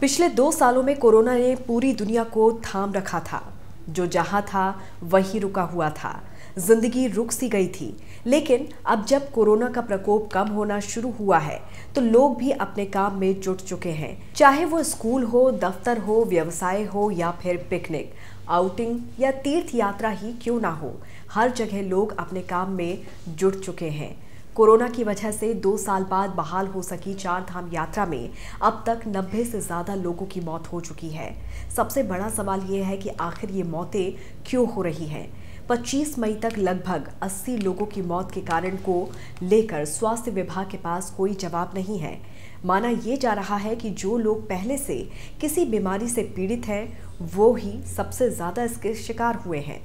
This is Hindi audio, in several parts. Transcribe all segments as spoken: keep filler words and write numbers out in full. पिछले दो सालों में कोरोना ने पूरी दुनिया को थाम रखा था। जो जहां था वहीं रुका हुआ था, जिंदगी रुक सी गई थी। लेकिन अब जब कोरोना का प्रकोप कम होना शुरू हुआ है तो लोग भी अपने काम में जुट चुके हैं, चाहे वो स्कूल हो, दफ्तर हो, व्यवसाय हो या फिर पिकनिक, आउटिंग या तीर्थ यात्रा ही क्यों ना हो, हर जगह लोग अपने काम में जुट चुके हैं। कोरोना की वजह से दो साल बाद बहाल हो सकी चार धाम यात्रा में अब तक नब्बे से ज़्यादा लोगों की मौत हो चुकी है। सबसे बड़ा सवाल ये है कि आखिर ये मौतें क्यों हो रही हैं। पच्चीस मई तक लगभग अस्सी लोगों की मौत के कारण को लेकर स्वास्थ्य विभाग के पास कोई जवाब नहीं है। माना ये जा रहा है कि जो लोग पहले से किसी बीमारी से पीड़ित हैं वो ही सबसे ज़्यादा इसके शिकार हुए हैं।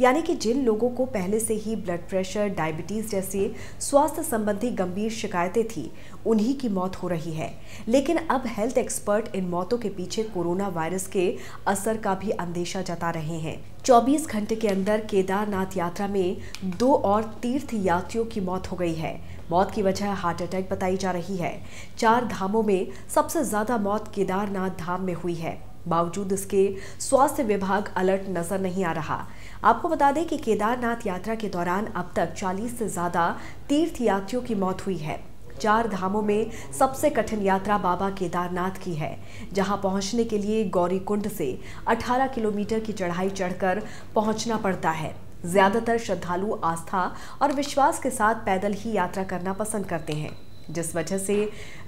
यानी कि जिन लोगों को पहले से ही ब्लड प्रेशर, डायबिटीज़ जैसी स्वास्थ्य संबंधी गंभीर शिकायतें थी, उन्हीं की मौत हो रही है। लेकिन अब हेल्थ एक्सपर्ट इन मौतों के पीछे कोरोना वायरस के असर का भी अंदेशा जता रहे हैं। चौबीस घंटे के अंदर केदारनाथ यात्रा में दो और तीर्थ यात्रियों की मौत हो गई है। मौत की वजह हार्ट अटैक बताई जा रही है। चार धामों में सबसे ज़्यादा मौत केदारनाथ धाम में हुई है। बावजूद इसके स्वास्थ्य विभाग अलर्ट नजर नहीं आ रहा। आपको बता दें कि केदारनाथ यात्रा के दौरान अब तक चालीस से ज़्यादा तीर्थ यात्रियों की मौत हुई है। चार धामों में सबसे कठिन यात्रा बाबा केदारनाथ की है, जहां पहुंचने के लिए गौरीकुंड से अठारह किलोमीटर की चढ़ाई चढ़कर पहुंचना पड़ता है। ज़्यादातर श्रद्धालु आस्था और विश्वास के साथ पैदल ही यात्रा करना पसंद करते हैं, जिस वजह से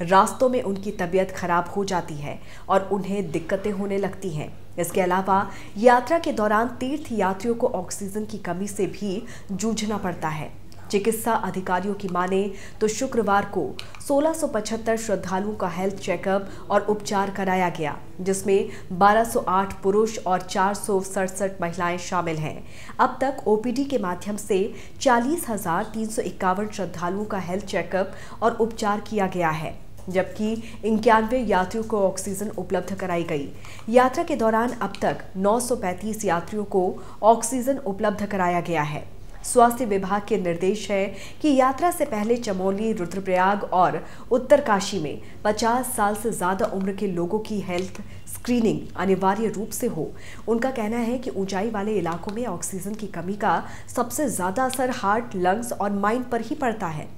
रास्तों में उनकी तबीयत खराब हो जाती है और उन्हें दिक्कतें होने लगती हैं। इसके अलावा यात्रा के दौरान तीर्थ यात्रियों को ऑक्सीजन की कमी से भी जूझना पड़ता है। चिकित्सा अधिकारियों की माने तो शुक्रवार को सोलह सौ पचहत्तर श्रद्धालुओं का हेल्थ चेकअप और उपचार कराया गया, जिसमें बारह सौ आठ पुरुष और चार सौ सड़सठ महिलाएं शामिल हैं। अब तक ओपीडी के माध्यम से चालीस हजार तीन सौ इक्यावन श्रद्धालुओं का हेल्थ चेकअप और उपचार किया गया है, जबकि इक्यानवे यात्रियों को ऑक्सीजन उपलब्ध कराई गई। यात्रा के दौरान अब तक नौ सौ पैंतीस यात्रियों को ऑक्सीजन उपलब्ध कराया गया है। स्वास्थ्य विभाग के निर्देश है कि यात्रा से पहले चमोली, रुद्रप्रयाग और उत्तरकाशी में पचास साल से ज़्यादा उम्र के लोगों की हेल्थ स्क्रीनिंग अनिवार्य रूप से हो। उनका कहना है कि ऊंचाई वाले इलाकों में ऑक्सीजन की कमी का सबसे ज़्यादा असर हार्ट, लंग्स और माइंड पर ही पड़ता है।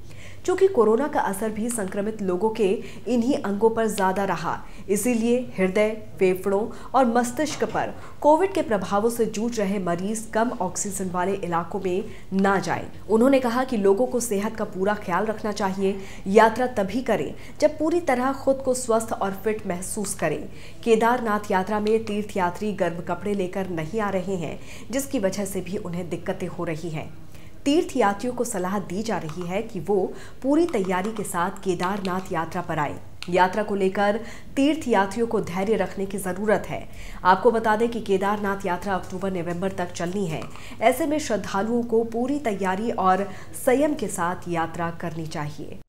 चूँकि कोरोना का असर भी संक्रमित लोगों के इन्हीं अंगों पर ज़्यादा रहा, इसीलिए हृदय, फेफड़ों और मस्तिष्क पर कोविड के प्रभावों से जूझ रहे मरीज कम ऑक्सीजन वाले इलाकों में ना जाएं। उन्होंने कहा कि लोगों को सेहत का पूरा ख्याल रखना चाहिए। यात्रा तभी करें जब पूरी तरह खुद को स्वस्थ और फिट महसूस करें। केदारनाथ यात्रा में तीर्थ यात्री गर्म कपड़े लेकर नहीं आ रहे हैं, जिसकी वजह से भी उन्हें दिक्कतें हो रही हैं। तीर्थ यात्रियों को सलाह दी जा रही है कि वो पूरी तैयारी के साथ केदारनाथ यात्रा पर आए। यात्रा को लेकर तीर्थ यात्रियों को धैर्य रखने की ज़रूरत है। आपको बता दें कि केदारनाथ यात्रा अक्टूबर नवंबर तक चलनी है। ऐसे में श्रद्धालुओं को पूरी तैयारी और संयम के साथ यात्रा करनी चाहिए।